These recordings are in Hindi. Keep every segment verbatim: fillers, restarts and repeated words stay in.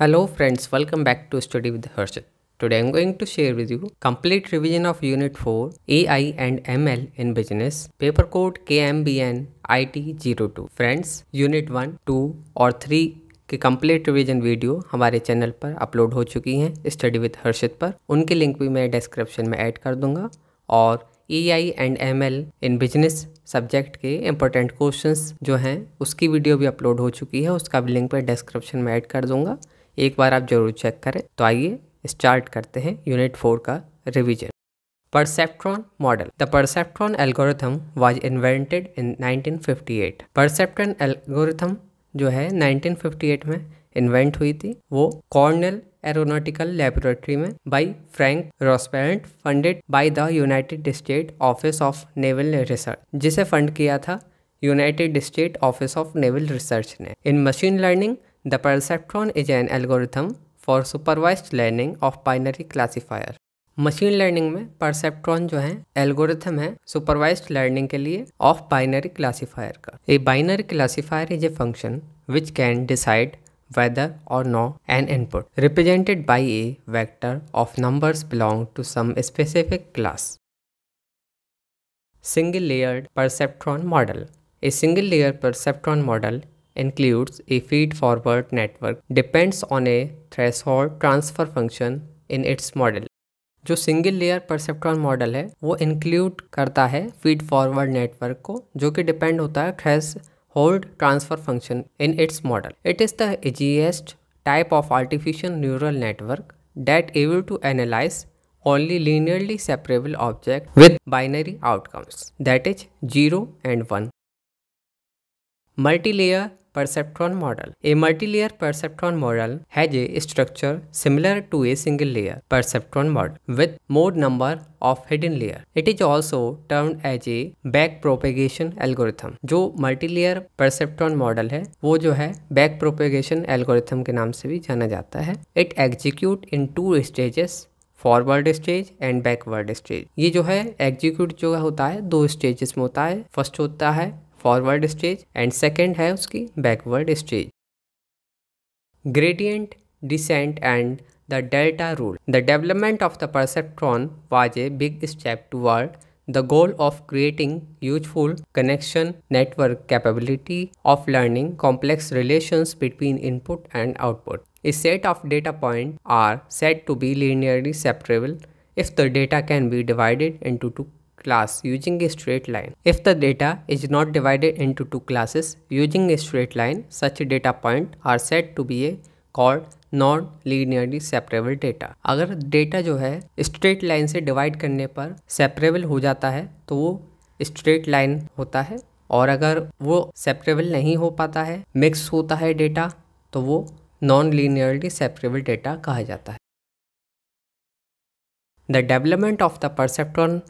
Hello friends, welcome back to Study with Harshit. Today I am going to share with you complete revision of Unit four A I and M L in Business, paper code K M B N I T zero two. Friends, Unit one, two और three के कंप्लीट रिवीजन वीडियो हमारे चैनल पर अपलोड हो चुकी हैं स्टडी विद हर्षित पर, उनके लिंक भी मैं डिस्क्रिप्शन में ऐड कर दूंगा। और A I and M L in business subject के इम्पोर्टेंट क्वेश्चंस जो हैं उसकी वीडियो भी अपलोड हो चुकी है, उसका भी लिंक पर डिस्क्रिप्शन में ऐड कर दूंगा, एक बार आप जरूर चेक करें। तो आइए स्टार्ट करते हैं यूनिट फोर का revision. Perceptron model. The Perceptron algorithm was invented in nineteen fifty-eight. Perceptron algorithm जो है nineteen fifty-eight में इन्वेंट हुई थी, वो कॉर्नेल एरोनॉटिकल लेबोरेटरी में by Frank Rosenblatt, funded by the United State office of naval research, जिसे फंड किया था United State office of naval research ने। In machine learning the perceptron is an algorithm for supervised learning of binary classifier. Machine learning में परसेप्ट्रॉन जो है एल्गोरिथम है सुपरवाइज्ड लर्निंग के लिए ऑफ बाइनरी क्लासिफायर का। A binary classifier is a function which can decide whether or not an input represented by a vector of numbers belong to some specific class. Single layered perceptron model. A single layer perceptron model includes a feed forward network depends on a threshold transfer function in its model. जो सिंगल लेयर परसेप्ट्रॉन मॉडल है वो इंक्लूड करता है फीड फॉरवर्ड नेटवर्क को, जो कि डिपेंड होता है थ्रेस Hold transfer function in its model. It is the easiest type of artificial neural network that able to analyze only linearly separable objects with binary outcomes, that is zero and one. Multi-layer perceptron model. A multi-layer perceptron model has a structure similar to a single-layer perceptron model with more number of hidden layers. It is also termed as a backpropagation algorithm. जो multi-layer perceptron model है वो जो है backpropagation algorithm के नाम से भी जाना जाता है। It executes in two stages, forward stage and backward stage. ये जो है एग्जीक्यूट जो होता है दो स्टेजेस में होता है, फर्स्ट होता है फॉरवर्ड स्टेज एंड सेकेंड है उसकी backward stage. Gradient descent and the delta rule. The development of the perceptron was a big step toward the goal of creating useful connection network capability of learning complex relations between input and output. A set of data points are said to be linearly separable if the data can be divided into two classes using a straight line. If the data is not divided into two classes using a straight line, such data points are said to be called non linearly separable data. अगर डेटा जो है स्ट्रेट लाइन से डिवाइड करने पर सेपरेबल हो जाता है तो वो स्ट्रेट लाइन होता है, और अगर वो सेपरेबल नहीं हो पाता है, मिक्स होता है डेटा, तो वो नॉन लीनियरली सेपरेबल डेटा कहा जाता है. The development of the perceptron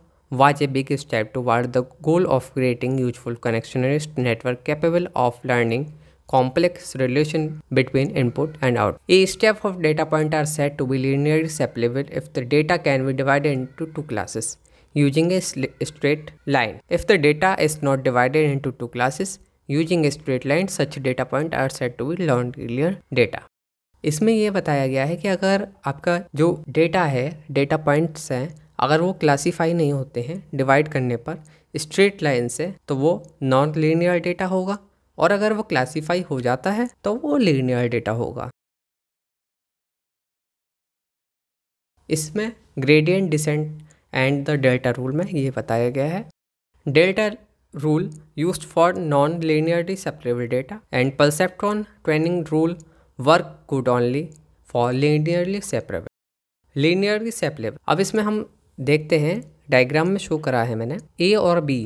was a big step toward the goal of creating useful connectionist network capable of learning complex relation between input and output. A step of data point are said to be linearly separable if the data can be divided into two classes using a straight line. If the data is not divided into two classes using a straight line, such data point are said to be non-linear data. इसमें यह बताया गया है कि अगर आपका जो डेटा है डेटा पॉइंट्स हैं अगर वो क्लासीफाई नहीं होते हैं डिवाइड करने पर स्ट्रेट लाइन से, तो वो नॉन लीनियर डेटा होगा, और अगर वो क्लासीफाई हो जाता है तो वो लीनियर डेटा होगा. इसमें gradient descent and the delta rule में ये बताया गया है. Delta rule used for non linearly separable data and perceptron training rule work good only for linearly separable linearly separable. अब इसमें हम देखते हैं डायग्राम में शो करा है मैंने ए और बी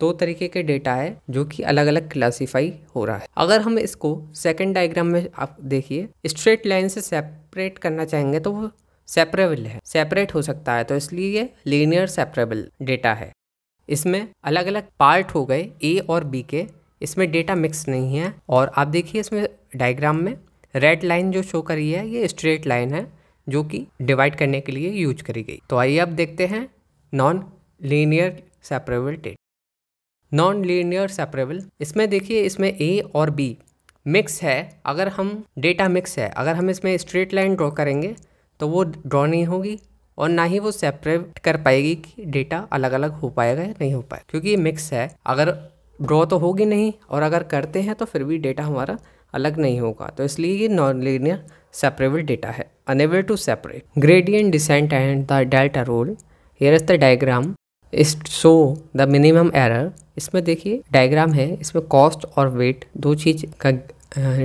दो तरीके के डेटा है जो कि अलग अलग क्लासिफाई हो रहा है. अगर हम इसको सेकंड डायग्राम में आप देखिए स्ट्रेट लाइन से सेपरेट करना चाहेंगे तो वो सेपरेबल है, सेपरेट हो सकता है, तो इसलिए ये लीनियर सेपरेबल डेटा है. इसमें अलग अलग पार्ट हो गए ए और बी के, इसमें डेटा मिक्स नहीं है. और आप देखिए इसमें डायग्राम में रेड लाइन जो शो करी है ये स्ट्रेट लाइन है जो कि डिवाइड करने के लिए यूज करी गई. तो आइए अब देखते हैं non linear separable data. Non linear separable इसमें देखिए इसमें ए और बी मिक्स है, अगर हम डेटा मिक्स है, अगर हम इसमें स्ट्रेट लाइन ड्रॉ करेंगे तो वो ड्रॉ नहीं होगी और ना ही वो सेपरेट कर पाएगी कि डेटा अलग अलग हो पाएगा या नहीं हो पाएगा, क्योंकि ये मिक्स है। अगर ड्रॉ तो होगी नहीं और अगर करते हैं तो फिर भी डेटा हमारा अलग नहीं होगा, तो इसलिए ये नॉन लीनियर सेपरेबल डेटा है, unable to separate. Gradient descent and the delta rule, here is the diagram is show the minimum error. इसमें देखिए डायग्राम है, इसमें कॉस्ट और वेट दो चीज़ का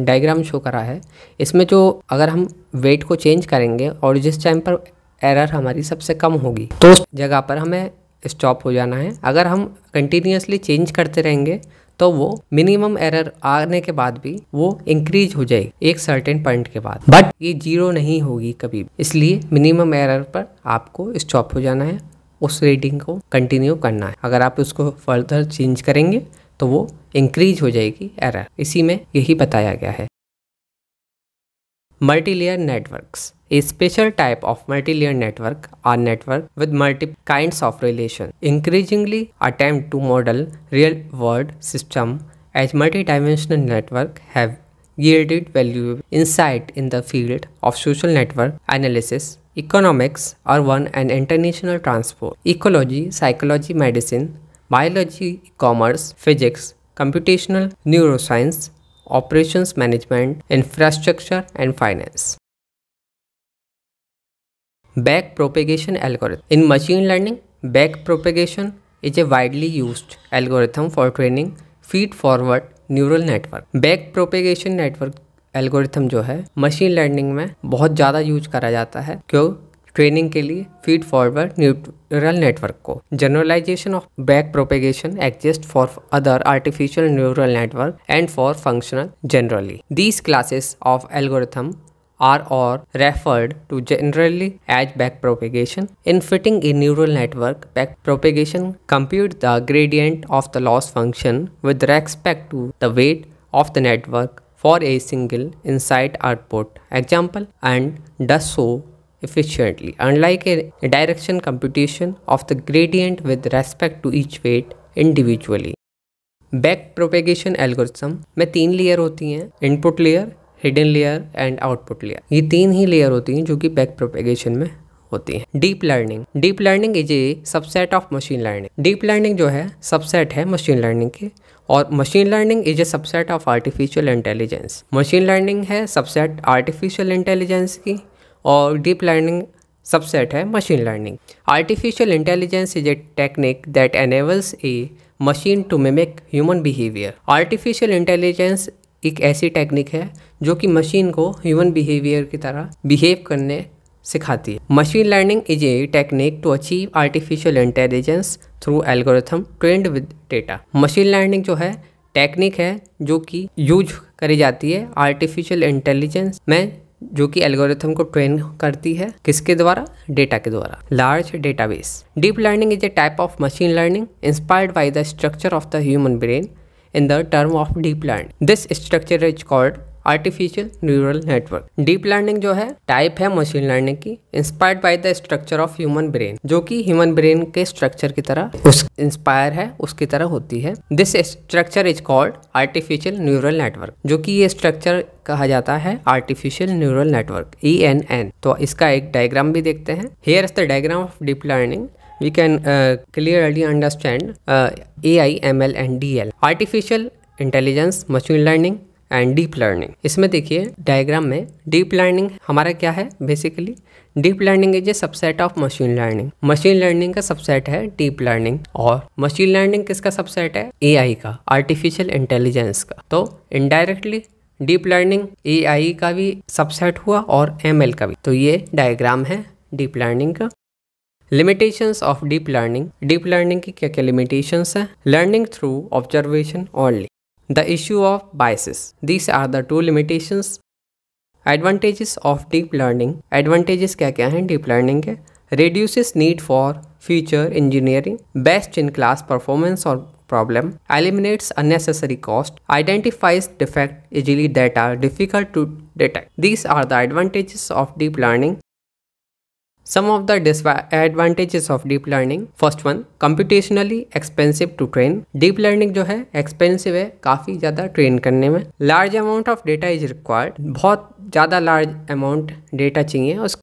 डायग्राम शो करा है। इसमें जो अगर हम वेट को चेंज करेंगे और जिस टाइम पर एरर हमारी सबसे कम होगी तो उस जगह पर हमें स्टॉप हो जाना है। अगर हम कंटिन्यूसली चेंज करते रहेंगे तो वो मिनिमम एरर आने के बाद भी वो इंक्रीज हो जाएगी एक सर्टेन पॉइंट के बाद, बट ये जीरो नहीं होगी कभी भी। इसलिए मिनिमम एरर पर आपको स्टॉप हो जाना है, उस रीडिंग को कंटिन्यू करना है। अगर आप उसको फर्दर चेंज करेंगे तो वो इंक्रीज हो जाएगी एरर, इसी में यही बताया गया है। Multilayer networks, a special type of multilayer network are network with multi kinds of relation increasingly attempt to model real world system as multi dimensional network have yielded valuable insight in the field of social network analysis, economics, urban and international transport, ecology, psychology, medicine, biology, commerce, physics, computational neuroscience, operations management, infrastructure and finance. Backpropagation algorithm. In machine learning, backpropagation is a widely used algorithm for training feed-forward neural network. Back propagation network algorithm जो है मशीन लर्निंग में बहुत ज़्यादा यूज करा जाता है, क्यों? ट्रेनिंग के लिए फीड फॉरवर्ड न्यूरल नेटवर्क को। Generalization of back propagation exist for other artificial neural network and for functional generally. These classes of algorithm are और referred to generally as back propagation. In fitting a neural network back propagation, compute the gradient of the loss function with respect to the weight of the network for a single insight output example and does so efficiently, unlike a direction computation of the gradient with respect to each weight individually। Back propagation algorithm में तीन लेयर होती हैं, input layer, hidden layer and output layer. ये तीन ही लेयर होती हैं जो कि बैक प्रोपेगेशन में होती हैं। Deep learning, deep learning is a subset of machine learning. Deep learning जो है सबसेट है मशीन लर्निंग के, और machine learning is a subset of artificial intelligence. Machine learning है सबसेट आर्टिफिशियल इंटेलिजेंस की और डीप लर्निंग सबसेट है machine learning. Artificial intelligence is a technique that enables a machine to mimic human behaviour. Artificial intelligence एक ऐसी टेक्निक है जो कि मशीन को ह्यूमन बिहेवियर की तरह बिहेव करने सिखाती है। Machine learning is a technique to achieve artificial intelligence through algorithm trained with data. Machine learning जो है टेक्निक है जो कि यूज करी जाती है आर्टिफिशियल इंटेलिजेंस में, जो कि एल्गोरिथम को ट्रेन करती है किसके द्वारा? डेटा के द्वारा, large database. Deep learning is a type of machine learning inspired by the structure of the human brain in the term of deep learning. This structure is called artificial neural network. Deep learning जो है type है machine learning की, inspired by the structure of human brain, जो कि human brain के structure की तरह उस inspire है उसकी तरह होती है। This structure is called artificial neural network, जो कि ये structure कहा जाता है artificial neural network E N N। तो इसका एक diagram भी देखते हैं। Here is the diagram of deep learning. We can uh, clearly understand uh, A I M L and D L, artificial intelligence, machine learning and deep learning। इसमें देखिए डायग्राम में deep learning हमारा क्या है basically? deep learning is a subset of machine learning। machine learning का सबसेट है deep learning, और machine learning किसका सबसेट है? A I का, artificial intelligence का। तो indirectly deep learning A I का भी सबसेट हुआ और M L का भी। तो ये डायग्राम है deep learning का। Limitations of deep learning, deep learning की क्या क्या लिमिटेशंस हैं? Learning through observation only, the issue of biases, these are the two limitations. Advantages of deep learning, advantages क्या क्या हैं डीप लर्निंग के? Reduces need for future engineering, best in class performance और problem, eliminates unnecessary cost, identifies defect easily that are difficult to detect. These are the advantages of deep learning. Some of the disadvantages of deep learning. First one, computationally expensive to train. Deep learning जो है expensive है काफ़ी ज़्यादा train करने में. Large amount of data is required. बहुत ज़्यादा large amount data चाहिए उस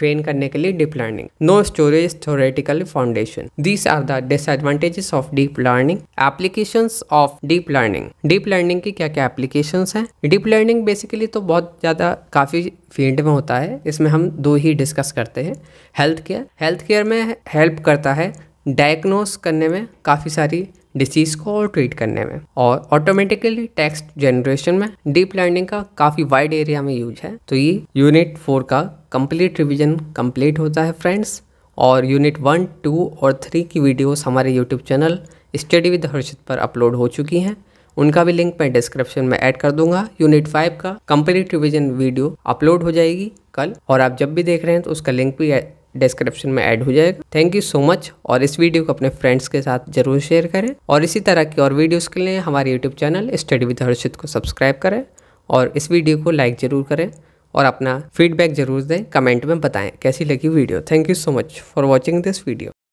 train करने के लिए deep learning. No storage theoretical foundation. These are the disadvantages of deep learning. Applications of deep learning. Deep learning की क्या क्या applications हैं? Deep learning basically तो बहुत ज़्यादा काफ़ी फील्ड में होता है. इसमें हम दो ही डिस्कस करते हैं. हेल्थ केयर हेल्थ केयर में हेल्प करता है डायग्नोस करने में काफ़ी सारी डिसीज़ को और ट्रीट करने में, और ऑटोमेटिकली टेक्स्ट जनरेशन में डीप लर्निंग का काफ़ी वाइड एरिया में यूज है. तो ये यूनिट फोर का कंप्लीट रिवीजन कंप्लीट होता है फ्रेंड्स, और यूनिट वन टू और थ्री की वीडियोस हमारे YouTube channel study with Harshit पर अपलोड हो चुकी हैं. उनका भी लिंक मैं डिस्क्रिप्शन में ऐड कर दूंगा. यूनिट फाइव का कंप्लीट रिवीजन वीडियो अपलोड हो जाएगी कल, और आप जब भी देख रहे हैं तो उसका लिंक भी डिस्क्रिप्शन में ऐड हो जाएगा. थैंक यू सो मच, और इस वीडियो को अपने फ्रेंड्स के साथ जरूर शेयर करें, और इसी तरह की और वीडियोस के लिए हमारे YouTube channel study with Harshit को सब्सक्राइब करें, और इस वीडियो को लाइक ज़रूर करें, और अपना फीडबैक ज़रूर दें. कमेंट में बताएँ कैसी लगी video. Thank you so much for watching this video.